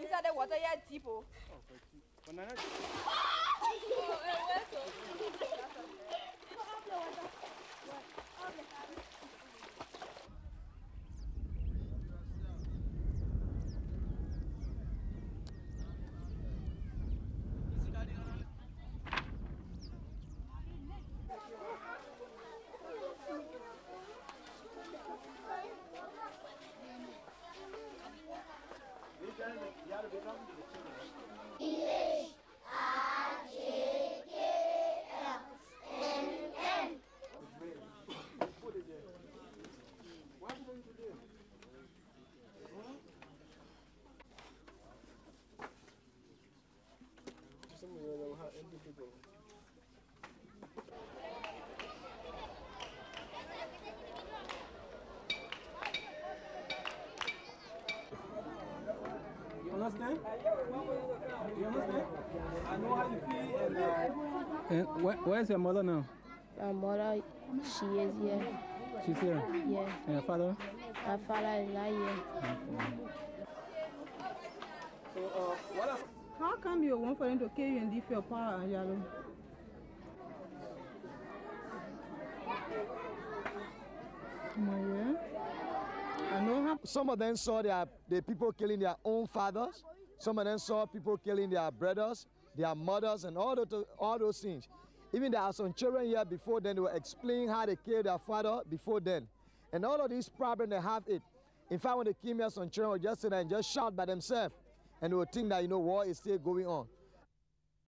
Inside the water, yeah, deep. Oh, English, RJKLNN. What are you going to do? Some of you have empty people. You understand? You understand? I know how you feel. And where is your mother now? My mother, she is here. She's here? Yeah. And your father? My father is not here. Okay. So, what else? How come you want for them to kill you and leave your power and yellow? Some of them saw the people killing their own fathers. Some of them saw people killing their brothers, their mothers, and all those things. Even there are some children here before then, they were explaining how they killed their father before then. And all of these problems, they have it. In fact, when they came here, some children would just sit there and just shout by themselves. And they would think that, you know, war is still going on.